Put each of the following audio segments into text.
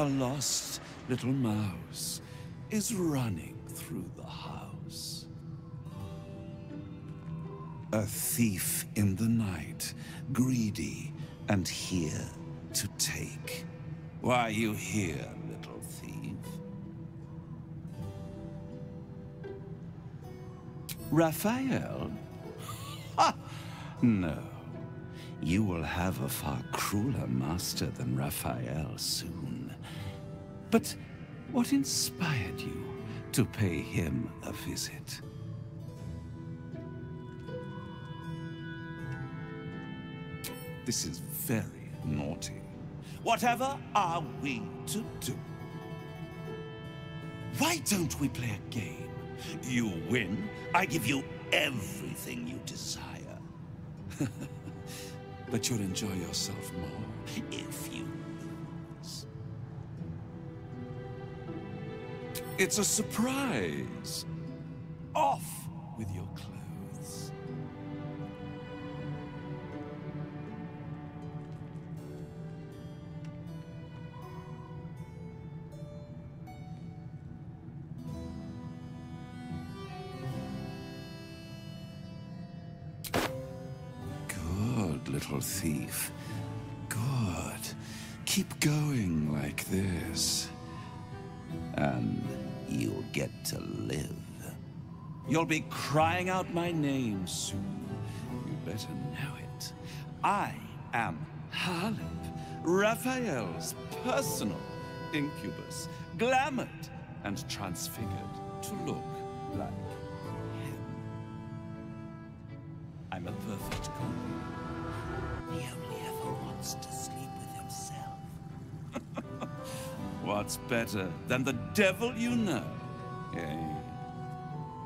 A lost little mouse is running through the house. A thief in the night, greedy and here to take. Why are you here, little thief? Raphael? Ha! No. You will have a far crueler master than Raphael soon. But what inspired you to pay him a visit? This is very naughty. Whatever are we to do? Why don't we play a game? You win, I give you everything you desire. But you'll enjoy yourself more if you lose. It's a surprise. Off with your clothes. Little thief. Good. Keep going like this. And you'll get to live. You'll be crying out my name soon. You better know it. I am Harlep, Raphael's personal incubus, glamoured and transfigured to look like him. I'm a perfect copy. He only ever wants to sleep with himself. What's better than the devil you know? Yeah.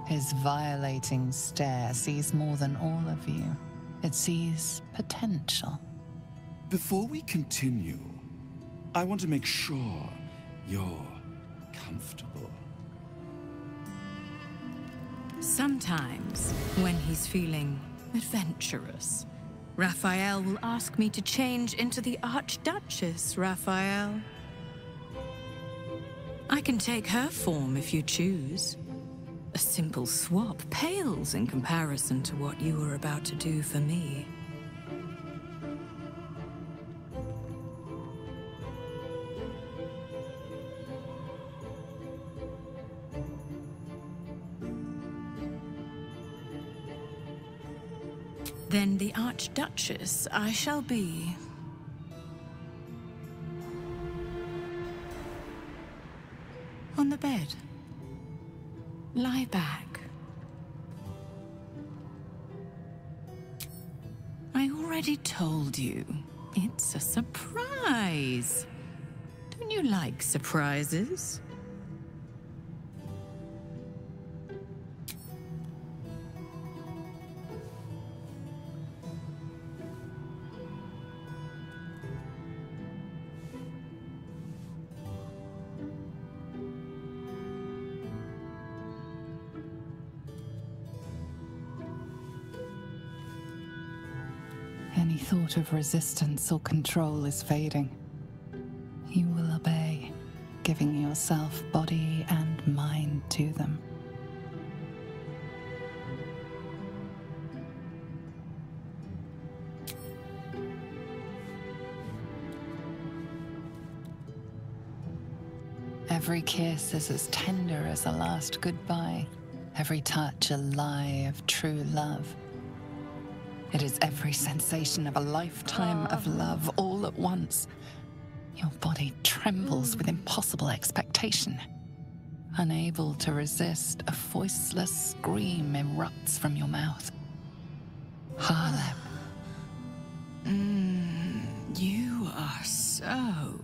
His violating stare sees more than all of you. It sees potential. Before we continue, I want to make sure you're comfortable. Sometimes, when he's feeling adventurous, Raphael will ask me to change into the Archduchess Raphael. I can take her form if you choose. A simple swap pales in comparison to what you were about to do for me. Then the Archduchess I shall be. On the bed. Lie back. I already told you. It's a surprise. Don't you like surprises? Any thought of resistance or control is fading. You will obey, giving yourself body and mind to them. Every kiss is as tender as a last goodbye, every touch a lie of true love. It is every sensation of a lifetime of love all at once. Your body trembles with impossible expectation. Unable to resist, a voiceless scream erupts from your mouth. Harlep. You are so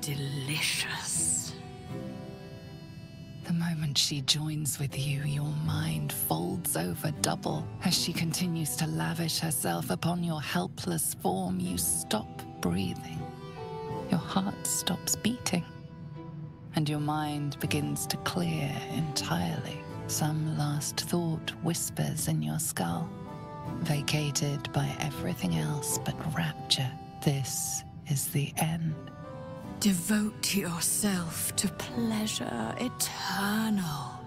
delicious. The moment she joins with you, your mind folds over double. As she continues to lavish herself upon your helpless form, you stop breathing. Your heart stops beating, and your mind begins to clear entirely. Some last thought whispers in your skull, vacated by everything else but rapture. This is the end. Devote yourself to pleasure eternal.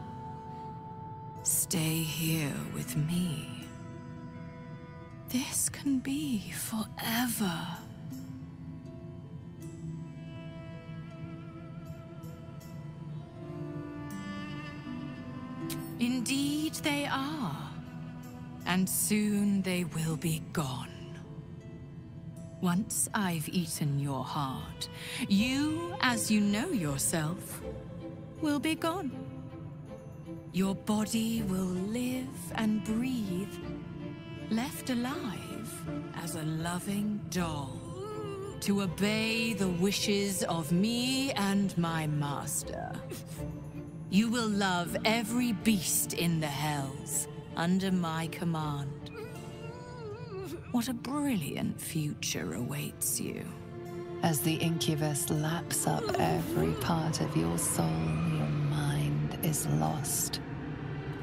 Stay here with me. This can be forever. Indeed they are, and soon they will be gone. Once I've eaten your heart, you, as you know yourself, will be gone. Your body will live and breathe, left alive as a loving doll, to obey the wishes of me and my master. You will love every beast in the hells, under my command. What a brilliant future awaits you. As the incubus laps up every part of your soul, your mind is lost,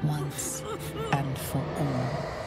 once and for all.